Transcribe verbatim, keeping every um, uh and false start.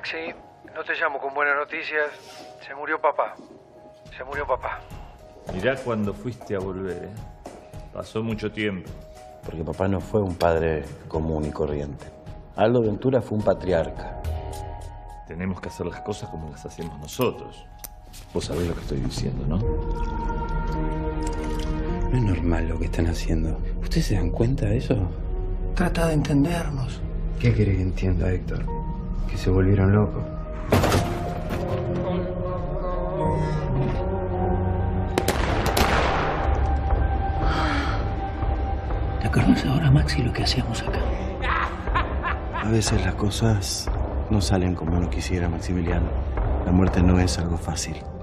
Maxi, no te llamo con buenas noticias. Se murió papá. Se murió papá. Mirá cuando fuiste a volver, ¿eh? Pasó mucho tiempo. Porque papá no fue un padre común y corriente. Aldo Ventura fue un patriarca. Tenemos que hacer las cosas como las hacemos nosotros. Vos sabés lo que estoy diciendo, ¿no? No es normal lo que están haciendo. ¿Ustedes se dan cuenta de eso? Trata de entendernos. ¿Qué querés que entienda, Héctor? Que se volvieron locos. ¿Te acordás ahora, Maxi, lo que hacíamos acá? A veces las cosas no salen como uno quisiera, Maximiliano. La muerte no es algo fácil.